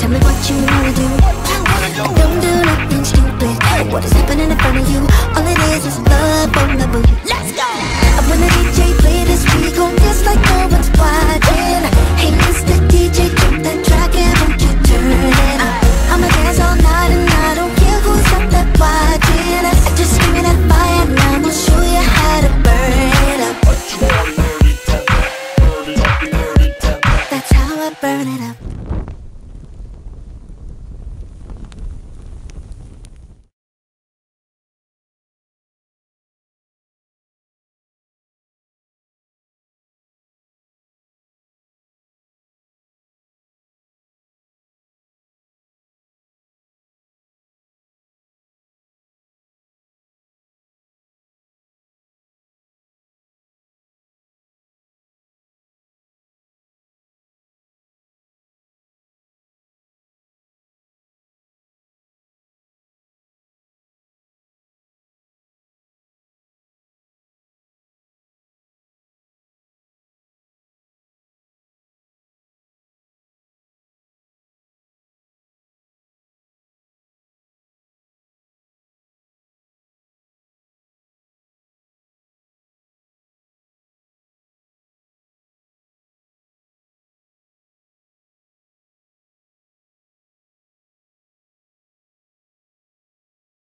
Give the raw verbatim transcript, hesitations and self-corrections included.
Tell me what you wanna do. Don't do nothing stupid. What is happening in front of you? All it is is love on the boot. Let's go. I'm gonna D J.